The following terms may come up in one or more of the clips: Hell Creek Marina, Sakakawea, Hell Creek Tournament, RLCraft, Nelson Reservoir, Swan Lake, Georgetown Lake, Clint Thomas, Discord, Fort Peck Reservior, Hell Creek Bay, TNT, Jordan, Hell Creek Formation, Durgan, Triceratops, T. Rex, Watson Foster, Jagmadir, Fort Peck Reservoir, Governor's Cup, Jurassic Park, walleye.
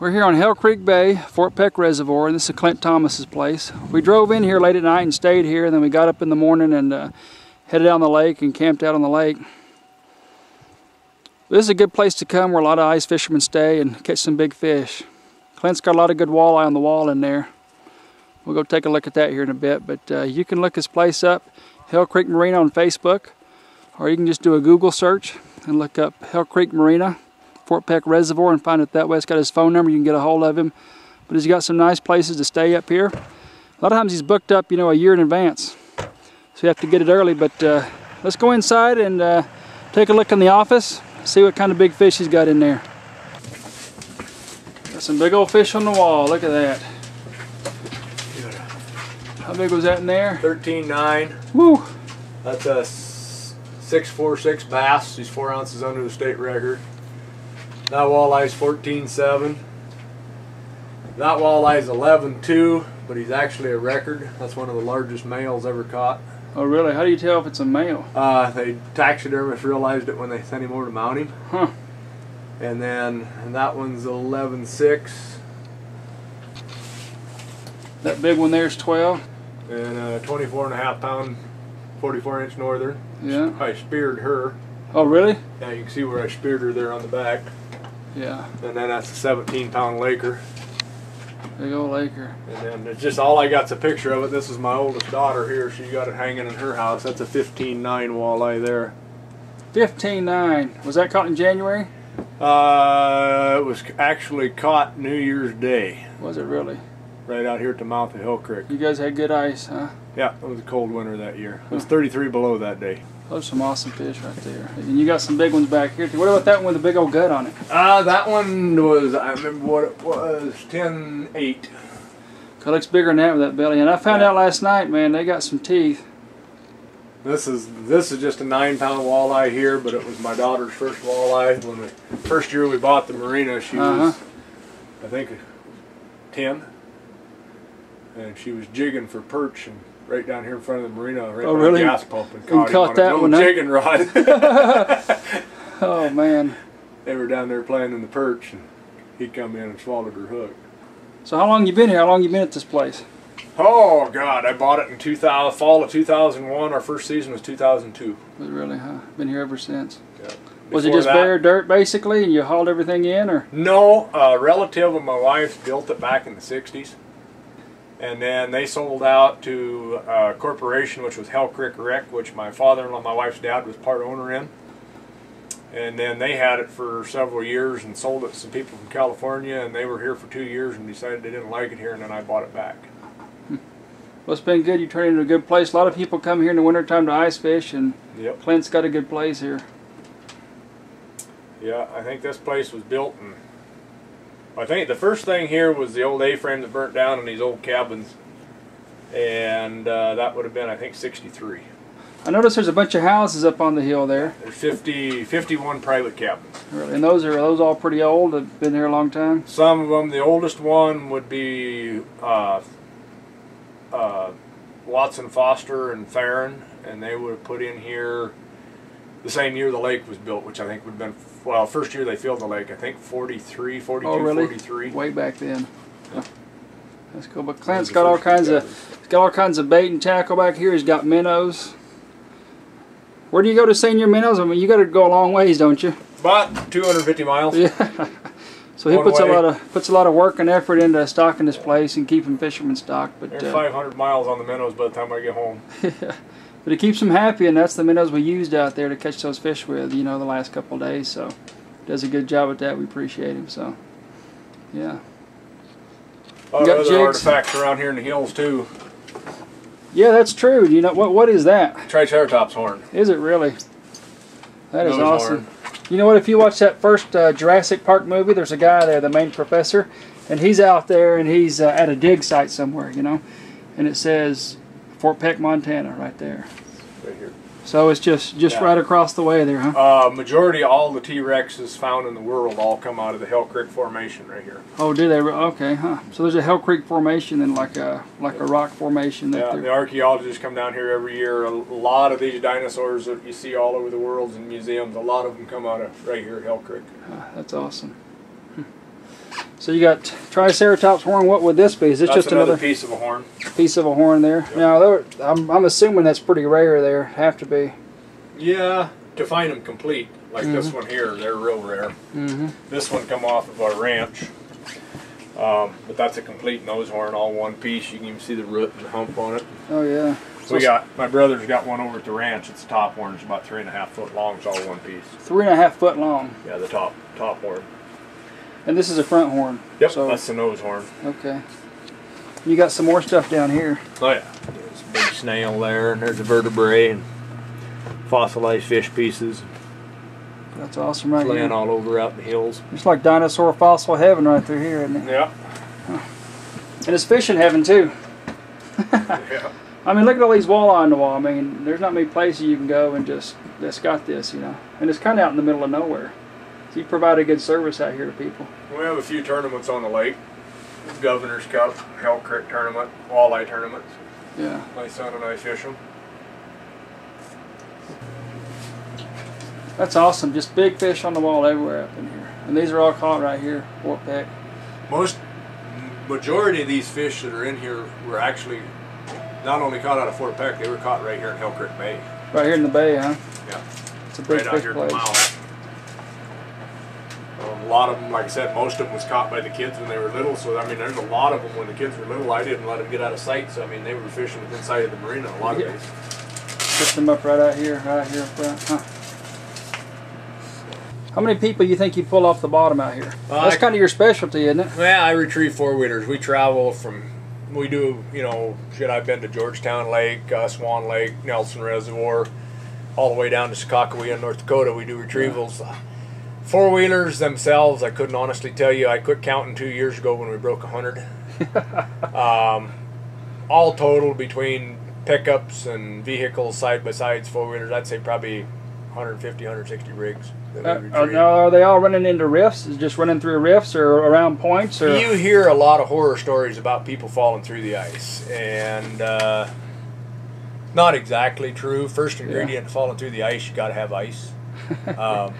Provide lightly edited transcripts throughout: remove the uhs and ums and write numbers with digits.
We're here on Hell Creek Bay, Fort Peck Reservoir, and this is Clint Thomas's place. We drove in here late at night and stayed here, and then we got up in the morning and headed down the lake and camped out on the lake. This is a good place to come where a lot of ice fishermen stay and catch some big fish. Clint's got a lot of good walleye on the wall in there. We'll go take a look at that here in a bit, but you can look his place up, Hell Creek Marina, on Facebook, or you can just do a Google search and look up Hell Creek Marina, Fort Peck Reservoir, and find it that way. It's got his phone number. You can get a hold of him. But he's got some nice places to stay up here. A lot of times he's booked up, you know, a year in advance, so you have to get it early. But let's go inside and take a look in the office, see what kind of big fish he's got in there. Got some big old fish on the wall. Look at that. How big was that in there? 13.9. Woo! That's a 6.46 bass. He's 4 ounces under the state record. That walleye's 14.7. That walleye's 11.2, but he's actually a record. That's one of the largest males ever caught. Oh, really? How do you tell if it's a male? They taxidermists realized it when they sent him over to mount him. Huh. And then that one's 11.6. That big one there's 12. And a 24.5 pound, 44-inch northern. Yeah. I speared her. Oh, really? Yeah, you can see where I speared her there on the back. Yeah. And then that's a 17-pound laker. Big old laker. And then it's just all I got's a picture of it. This is my oldest daughter here. She got it hanging in her house. That's a 15.9 walleye there. 15.9. Was that caught in January? It was actually caught New Year's Day. Was it really? Right out here at the mouth of Hell Creek. You guys had good ice, huh? Yeah, it was a cold winter that year. It was 33 below that day. Those are some awesome fish right there. And you got some big ones back here too. What about that one with the big old gut on it? That one was, I remember what it was, 10.8. It looks bigger than that with that belly. And I found out last night, man, they got some teeth. This is just a 9-pound walleye here, but it was my daughter's first walleye. When the first year we bought the marina, she was, I think, 10. And she was jigging for perch and right down here in front of the marina, right by the gas pump, and caught that on a little jigging rod. Oh man! They were down there playing in the perch, and he come in and swallowed her hook. So how long you been here? How long you been at this place? Oh God, I bought it in fall of 2001. Our first season was 2002. Was it really? Huh? Been here ever since. Yeah. Was it just bare dirt basically, and you hauled everything in, or? No, a relative of my wife's built it back in the '60s. And then they sold out to a corporation, which was Hell Creek Wreck, which my father-in-law, my wife's dad, was part owner in. And then they had it for several years and sold it to some people from California, and they were here for 2 years and decided they didn't like it here, and then I bought it back. Well, it's been good. You turned it into a good place. A lot of people come here in the wintertime to ice fish, and yep. Clint's got a good place here. Yeah, I think this place was built in... I think the first thing here was the old A-frame that burnt down in these old cabins, and that would have been, I think, 63. I noticed there's a bunch of houses up on the hill there. There's 51 private cabins. Really? And those are all pretty old, have been here a long time? Some of them. The oldest one would be Watson Foster and Farron, and they would have put in here the same year the lake was built, which I think would have been, well, first year they filled the lake, I think 43, 42, oh, really? 43. Way back then. Huh. That's cool. But Clint's got all kinds of bait and tackle back here. He's got minnows. Where do you go to senior minnows? I mean, you got to go a long ways, don't you? About 250 miles. Yeah. So he puts a lot of work and effort into stocking this place and keeping fishermen stocked. But there's 500 miles on the minnows by the time I get home. Yeah. But it keeps them happy, and that's the minnows we used out there to catch those fish with, you know, the last couple of days. So does a good job at that. We appreciate him. So, yeah. A lot of other artifacts around here in the hills too. Yeah, that's true. You know what? What is that? Triceratops horn. Is it really? That is awesome. You know what? If you watch that first Jurassic Park movie, there's a guy there, the main professor, and he's out there and he's at a dig site somewhere, you know, and it says Fort Peck, Montana, right there. Right here. So it's just right across the way there, huh? Majority of all the T. Rexes found in the world all come out of the Hell Creek Formation right here. Oh, do they? Okay, huh? So there's a Hell Creek Formation and like a rock formation. Yeah, the archaeologists come down here every year. A lot of these dinosaurs that you see all over the world in museums, a lot of them come out of right here at Hell Creek. That's awesome. So you got Triceratops horn. What would this be? Is it just another piece of a horn? Piece of a horn there. Yep. Now, I'm assuming that's pretty rare there. Have to be. Yeah, to find them complete, like this one here, they're real rare. This one come off of our ranch. But that's a complete nose horn, all one piece. You can even see the root and the hump on it. Oh, yeah. So we got, my brother's got one over at the ranch. It's a top horn. It's about 3.5 foot long. It's all one piece. 3.5 foot long? Yeah, the top horn. And this is a front horn. Yep, so that's the nose horn. Okay. You got some more stuff down here. Oh yeah, there's a big snail there, and there's a vertebrae and fossilized fish pieces. That's awesome, right? Laying all over out in the hills. It's like dinosaur fossil heaven right through here, isn't it? Yeah. And it's fishing heaven too. Yeah. I mean, look at all these walleye on the wall. I mean, there's not many places you can go and just that's got this, you know. And it's kind of out in the middle of nowhere. So you provide a good service out here to people. We have a few tournaments on the lake. Governor's Cup, Hell Creek Tournament, Walleye Tournaments. Yeah. My son and I fish them. That's awesome. Just big fish on the wall everywhere up in here. And these are all caught right here, Fort Peck. Majority of these fish that are in here were actually not only caught out of Fort Peck, they were caught right here in Hell Creek Bay. Right here in the bay, huh? Yeah. It's a big fish place. A lot of them, like I said, most of them was caught by the kids when they were little. So, I mean, there's a lot of them when the kids were little. I didn't let them get out of sight. So, I mean, they were fishing inside of the marina a lot of days. Push them up right here in front. Huh. How many people do you think you pull off the bottom out here? That's kind of your specialty, isn't it? Well, I retrieve four-wheelers. We travel from, we do, you know, I've been to Georgetown Lake, Swan Lake, Nelson Reservoir, all the way down to Sakakawea in North Dakota. We do retrievals. Yeah. Four-wheelers themselves, I couldn't honestly tell you. I quit counting 2 years ago when we broke 100. All total between pickups and vehicles, side-by-sides, four-wheelers, I'd say probably 150, 160 rigs. Are they all running into rifts? Is just running through rifts or around points? Or? You hear a lot of horror stories about people falling through the ice, and not exactly true. First ingredient, falling through the ice, you got to have ice. Yeah.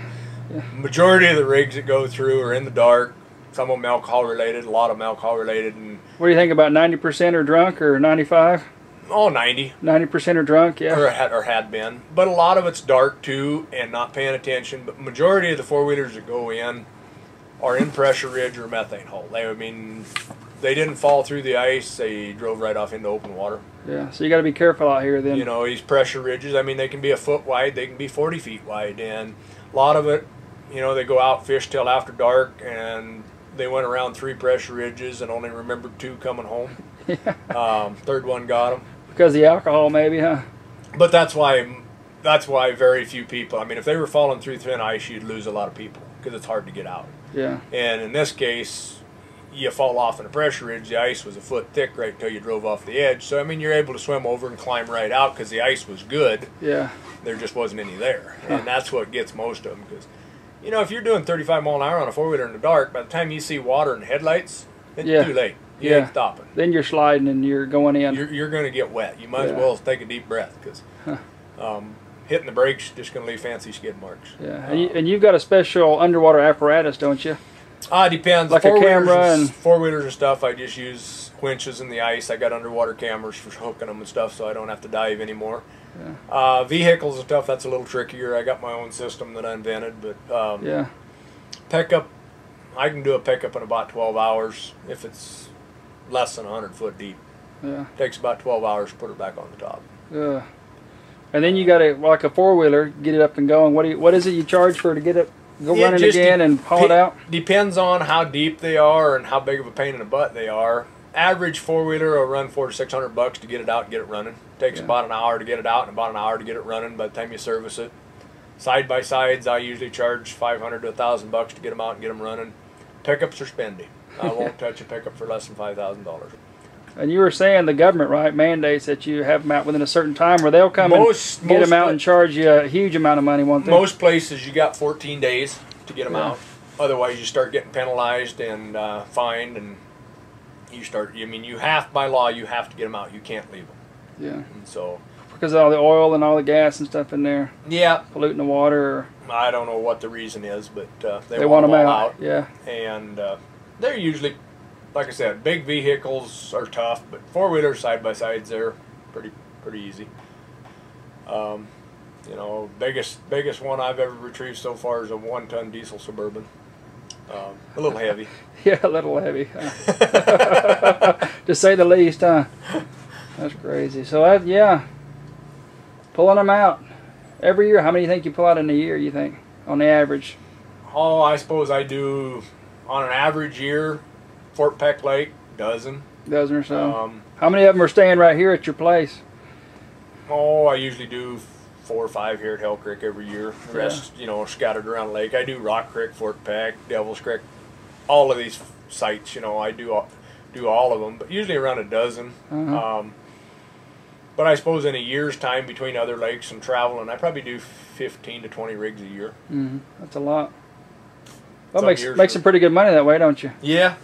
Majority of the rigs that go through are in the dark. Some of them alcohol related, a lot of them alcohol related. And what do you think about 90% are drunk or 95? Oh, 90. 90% are drunk, yeah. Or had been. But a lot of it's dark too and not paying attention. But majority of the four-wheelers that go in are in pressure ridge or methane hole. I mean, they didn't fall through the ice. They drove right off into open water. Yeah, so you got to be careful out here then. You know, these pressure ridges, I mean, they can be a foot wide. They can be 40 feet wide. And a lot of it, you know, they go out, fish till after dark, and they went around 3 pressure ridges and only remembered 2 coming home. Third one got them. Because of the alcohol, maybe, huh? But that's why very few people, I mean, if they were falling through thin ice, you'd lose a lot of people because it's hard to get out. Yeah. And in this case, you fall off in a pressure ridge, the ice was a foot thick right until you drove off the edge. So, I mean, you're able to swim over and climb right out because the ice was good. Yeah. There just wasn't any there. Huh. And that's what gets most of them because, you know, if you're doing 35 mile an hour on a four-wheeler in the dark, by the time you see water and headlights, it's too late. You ain't stopping. Then you're sliding and you're going in. You're going to get wet. You might as well take a deep breath because hitting the brakes just going to leave fancy skid marks. Yeah, and you've got a special underwater apparatus, don't you? Depends. Like a camera and four-wheelers and stuff, I just use winches in the ice. I got underwater cameras for hooking them and stuff so I don't have to dive anymore. Yeah. Vehicles and stuff, that's a little trickier. I got my own system that I invented, but pickup, I can do a pickup in about 12 hours if it's less than 100 foot deep. Yeah. It takes about 12 hours to put it back on the top. Yeah. And then you got to, like a four-wheeler, get it up and going. What is it you charge for to get it? Go run it again and haul it out? Depends on how deep they are and how big of a pain in the butt they are. Average four-wheeler will run $400 to $600 to get it out and get it running. Takes about an hour to get it out and about an hour to get it running by the time you service it. Side-by-sides, I usually charge $500 to $1,000 to get them out and get them running. Pickups are spendy. I won't touch a pickup for less than $5,000. And you were saying the government, right, mandates that you have them out within a certain time or they'll come and get them out and charge you a huge amount of money. Most places you got 14 days to get them out. Otherwise you start getting penalized and fined and you start, I mean, you have, by law, you have to get them out. You can't leave them. Yeah. And so. Because of all the oil and all the gas and stuff in there. Yeah. Polluting the water. Or I don't know what the reason is, but they want them all out. Yeah. And they're usually, like I said, big vehicles are tough, but four-wheeler side-by-sides, they're pretty easy. You know, biggest one I've ever retrieved so far is a 1-ton diesel Suburban. A little heavy. Yeah, a little heavy. To say the least, huh? That's crazy. So, yeah, pulling them out every year. How many do you think you pull out in a year, you think, on the average? Oh, I suppose I do, on an average year, Fort Peck Lake, dozen or so. How many of them are staying right here at your place? Oh, I usually do 4 or 5 here at Hell Creek every year. The rest, you know, scattered around the lake. I do Rock Creek, Fort Peck, Devil's Creek, all of these sites. You know, I do all of them, but usually around a dozen. But I suppose in a year's time, between other lakes and traveling, I probably do 15 to 20 rigs a year. That's a lot. Well, makes some pretty good money that way, don't you? Yeah.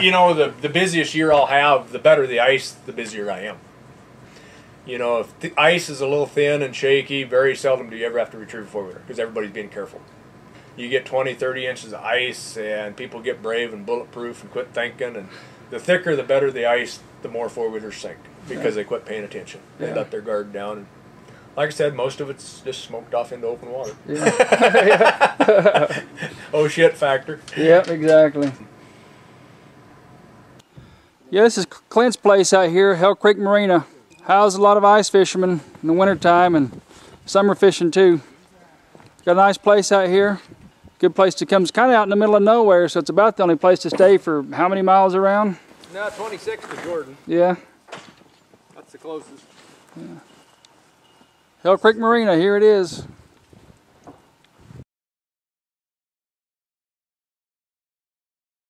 You know, the busiest year I'll have, the better the ice, the busier I am. You know, if the ice is a little thin and shaky, very seldom do you ever have to retrieve a four-wheeler because everybody's being careful. You get 20, 30 inches of ice, and people get brave and bulletproof and quit thinking. And the thicker, the better the ice, the more four-wheelers sink because they quit paying attention. They let their guard down. And like I said, most of it's just smoked off into open water. Yeah. Oh shit factor. Yep, exactly. Yeah, this is Clint's place out here, Hell Creek Marina. Housed a lot of ice fishermen in the wintertime and summer fishing too. Got a nice place out here. Good place to come. It's kind of out in the middle of nowhere, so it's about the only place to stay for how many miles around? No, 26 to Jordan. Yeah. That's the closest. Yeah. Hell Creek Marina, here it is.